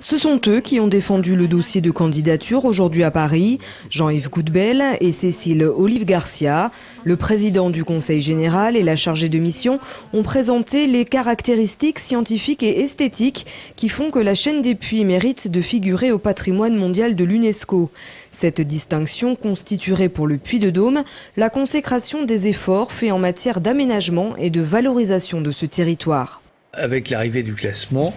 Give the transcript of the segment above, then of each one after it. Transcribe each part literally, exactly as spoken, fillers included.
Ce sont eux qui ont défendu le dossier de candidature aujourd'hui à Paris, Jean-Yves Gourbelle et Cécile Olive Garcia. Le président du Conseil général et la chargée de mission ont présenté les caractéristiques scientifiques et esthétiques qui font que la chaîne des Puys mérite de figurer au patrimoine mondial de l'UNESCO. Cette distinction constituerait pour le Puy de Dôme la consécration des efforts faits en matière d'aménagement et de valorisation de ce territoire. Avec l'arrivée du classement,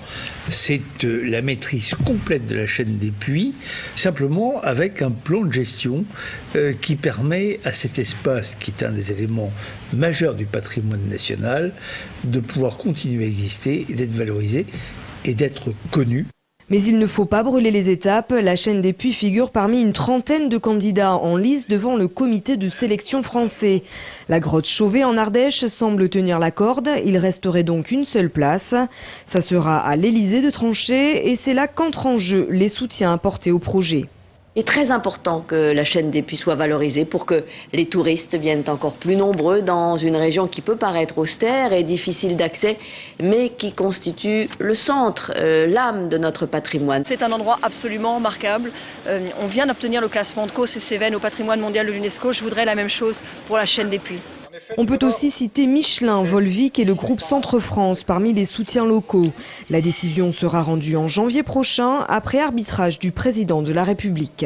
c'est la maîtrise complète de la chaîne des Puys, simplement avec un plan de gestion qui permet à cet espace, qui est un des éléments majeurs du patrimoine national, de pouvoir continuer à exister et d'être valorisé et d'être connu. Mais il ne faut pas brûler les étapes. La chaîne des Puys figure parmi une trentaine de candidats en lice devant le comité de sélection français. La grotte Chauvet en Ardèche semble tenir la corde. Il resterait donc une seule place. Ça sera à l'Élysée de trancher et c'est là qu'entrent en jeu les soutiens apportés au projet. Il est très important que la chaîne des Puys soit valorisée pour que les touristes viennent encore plus nombreux dans une région qui peut paraître austère et difficile d'accès, mais qui constitue le centre, euh, l'âme de notre patrimoine. C'est un endroit absolument remarquable. Euh, on vient d'obtenir le classement de Causses et Cévennes au patrimoine mondial de l'UNESCO. Je voudrais la même chose pour la chaîne des Puys. On peut aussi citer Michelin, Volvic et le groupe Centre France parmi les soutiens locaux. La décision sera rendue en janvier prochain après arbitrage du président de la République.